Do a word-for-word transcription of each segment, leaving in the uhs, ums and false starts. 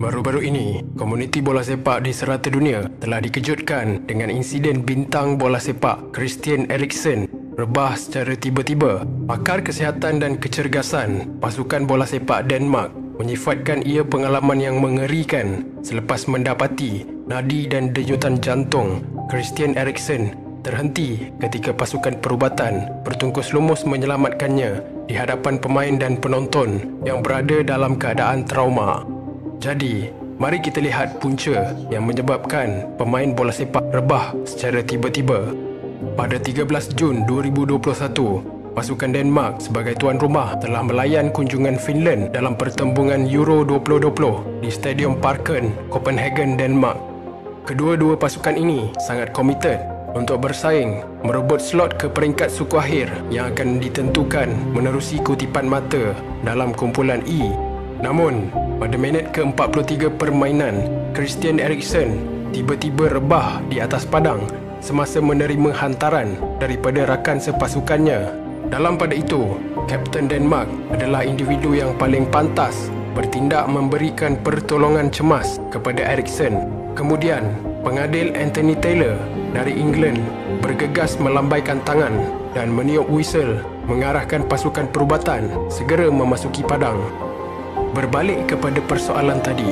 Baru-baru ini, komuniti bola sepak di serata dunia telah dikejutkan dengan insiden bintang bola sepak Christian Eriksen rebah secara tiba-tiba. Pakar kesihatan dan kecergasan pasukan bola sepak Denmark menyifatkan ia pengalaman yang mengerikan selepas mendapati nadi dan denyutan jantung Christian Eriksen terhenti ketika pasukan perubatan bertungkus lumus menyelamatkannya di hadapan pemain dan penonton yang berada dalam keadaan trauma. Jadi, mari kita lihat punca yang menyebabkan pemain bola sepak rebah secara tiba-tiba. Pada tiga belas Jun dua ribu dua puluh satu, pasukan Denmark sebagai tuan rumah telah melayan kunjungan Finland dalam pertembungan Euro dua ribu dua puluh di Stadion Parken, Copenhagen, Denmark. Kedua-dua pasukan ini sangat komited untuk bersaing merebut slot ke peringkat suku akhir yang akan ditentukan menerusi kutipan mata dalam kumpulan E. Namun, pada minit ke empat puluh tiga permainan, Christian Eriksen tiba-tiba rebah di atas padang semasa menerima hantaran daripada rakan sepasukannya. Dalam pada itu, Kapten Denmark adalah individu yang paling pantas bertindak memberikan pertolongan cemas kepada Eriksen. Kemudian, pengadil Anthony Taylor dari England bergegas melambaikan tangan dan meniup whistle mengarahkan pasukan perubatan segera memasuki padang. Berbalik kepada persoalan tadi,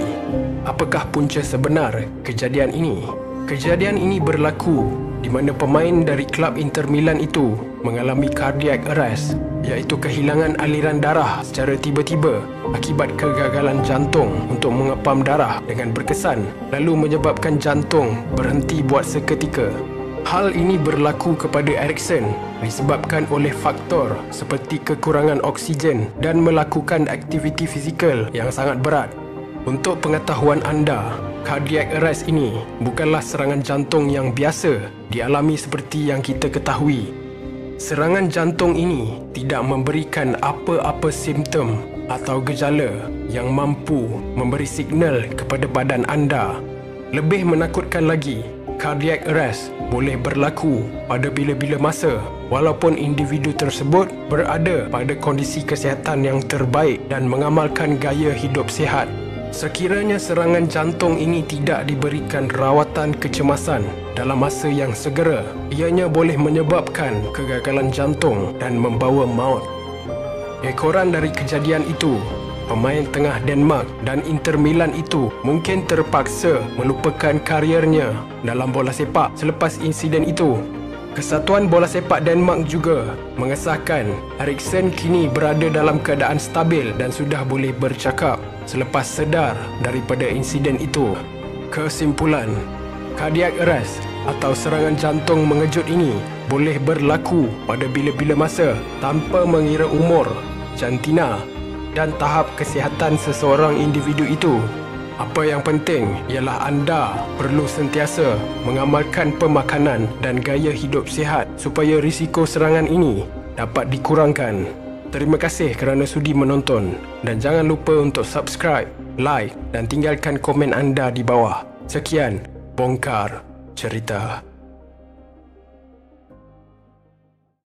apakah punca sebenar kejadian ini? Kejadian ini berlaku di mana pemain dari klub Inter Milan itu mengalami cardiac arrest, iaitu kehilangan aliran darah secara tiba-tiba akibat kegagalan jantung untuk mengepam darah dengan berkesan, lalu menyebabkan jantung berhenti buat seketika. Hal ini berlaku kepada Eriksen disebabkan oleh faktor seperti kekurangan oksigen dan melakukan aktiviti fizikal yang sangat berat. Untuk pengetahuan anda, cardiac arrest ini bukanlah serangan jantung yang biasa dialami seperti yang kita ketahui. Serangan jantung ini tidak memberikan apa-apa simptom atau gejala yang mampu memberi signal kepada badan anda. Lebih menakutkan lagi, cardiac arrest boleh berlaku pada bila-bila masa walaupun individu tersebut berada pada kondisi kesihatan yang terbaik dan mengamalkan gaya hidup sihat. Sekiranya serangan jantung ini tidak diberikan rawatan kecemasan dalam masa yang segera, ianya boleh menyebabkan kegagalan jantung dan membawa maut. Ekoran dari kejadian itu, pemain tengah Denmark dan Inter Milan itu mungkin terpaksa melupakan kariernya dalam bola sepak selepas insiden itu. Kesatuan Bola Sepak Denmark juga mengesahkan Eriksen kini berada dalam keadaan stabil dan sudah boleh bercakap selepas sedar daripada insiden itu. Kesimpulan, cardiac arrest atau serangan jantung mengejut ini boleh berlaku pada bila-bila masa tanpa mengira umur, jantina dan tahap kesihatan seseorang individu itu. Apa yang penting ialah anda perlu sentiasa mengamalkan pemakanan dan gaya hidup sihat supaya risiko serangan ini dapat dikurangkan. Terima kasih kerana sudi menonton dan jangan lupa untuk subscribe, like dan tinggalkan komen anda di bawah. Sekian, Bongkar Cerita.